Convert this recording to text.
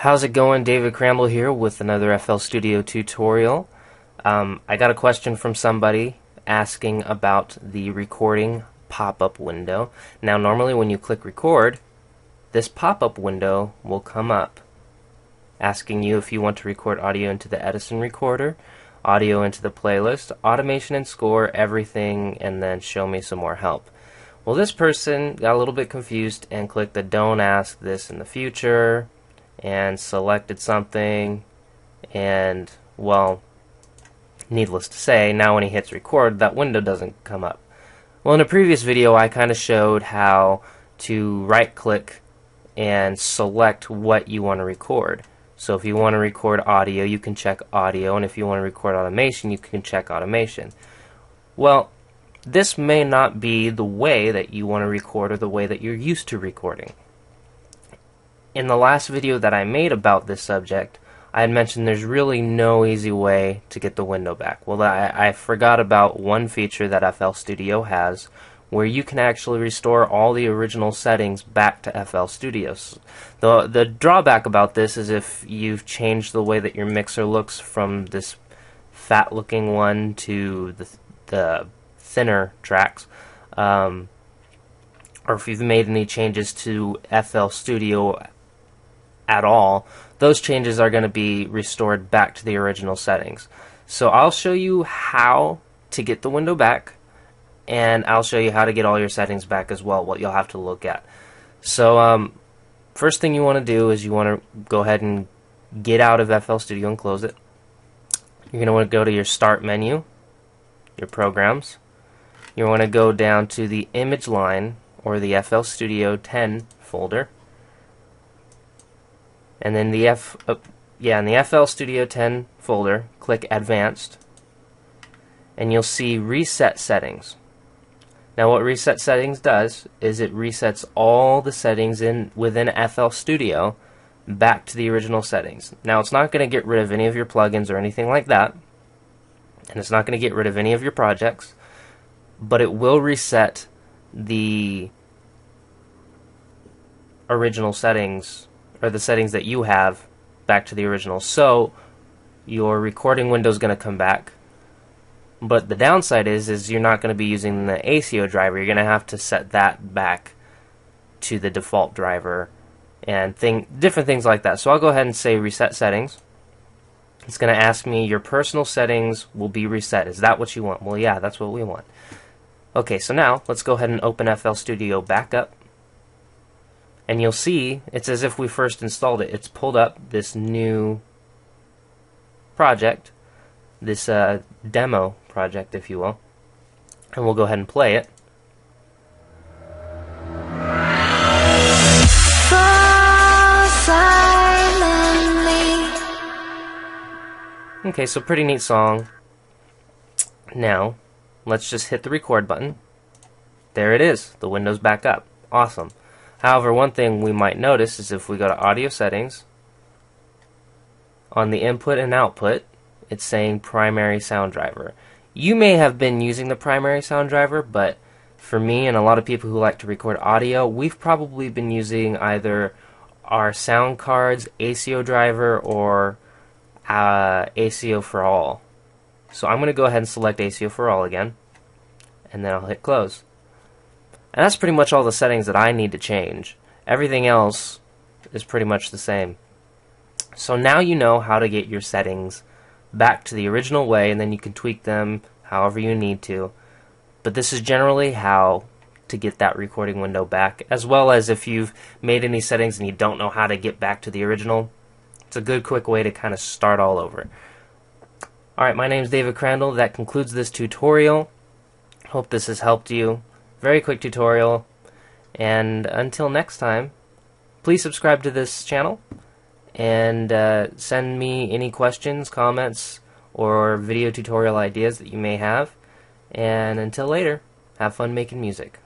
How's it going? David Cramble here with another FL Studio tutorial. I got a question from somebody asking about the recording pop-up window. Now normally when you click record, this pop-up window will come up asking you if you want to record audio into the Edison recorder, audio into the playlist, automation and score, everything, and then show me some more help. Well, this person got a little bit confused and clicked the don't ask this in the future, and selected something, and well, needless to say, now when he hits record, that window doesn't come up. Well, in a previous video I kinda showed how to right click and select what you want to record. So if you want to record audio, you can check audio, and if you want to record automation, you can check automation. Well, this may not be the way that you want to record or the way that you're used to recording. In the last video that I made about this subject, I had mentioned there's really no easy way to get the window back. Well, I forgot about one feature that FL Studio has where you can actually restore all the original settings back to FL Studio. The drawback about this is if you've changed the way that your mixer looks from this fat looking one to the thinner tracks, or if you've made any changes to FL Studio at all, those changes are going to be restored back to the original settings. So I'll show you how to get the window back, and I'll show you how to get all your settings back as well, what you'll have to look at. So first thing you want to do is you want to go ahead and get out of FL Studio and close it. You're going to want to go to your Start menu, your Programs. You want to go down to the Image Line or the FL Studio 10 folder. And then in the FL Studio 10 folder, click Advanced, and you'll see Reset Settings. Now what Reset Settings does is it resets all the settings within FL Studio back to the original settings. Now it's not going to get rid of any of your plugins or anything like that, and it's not going to get rid of any of your projects, but it will reset the original settings, or the settings that you have, back to the original. So your recording window is going to come back, but the downside is you're not going to be using the ASIO driver. You're going to have to set that back to the default driver and different things like that. So I'll go ahead and say Reset Settings. It's going to ask me, your personal settings will be reset. Is that what you want? Well, yeah, that's what we want. Okay, so now let's go ahead and open FL Studio back up. And you'll see, it's as if we first installed it. It's pulled up this new project, this demo project, if you will. And we'll go ahead and play it. Okay, so pretty neat song. Now, let's just hit the record button. There it is. The window's back up. Awesome. However, one thing we might notice is if we go to audio settings, on the input and output, it's saying primary sound driver. You may have been using the primary sound driver, but for me and a lot of people who like to record audio, we've probably been using either our sound card's ASIO driver or ASIO for all. So I'm going to go ahead and select ASIO for all again, and then I'll hit close. And that's pretty much all the settings that I need to change. Everything else is pretty much the same. So now you know how to get your settings back to the original way, and then you can tweak them however you need to. But this is generally how to get that recording window back, as well as if you've made any settings and you don't know how to get back to the original. It's a good quick way to kind of start all over. Alright, my name is David Crandall. That concludes this tutorial. Hope this has helped you. Very quick tutorial, and until next time, please subscribe to this channel and send me any questions, comments, or video tutorial ideas that you may have. And until later, have fun making music.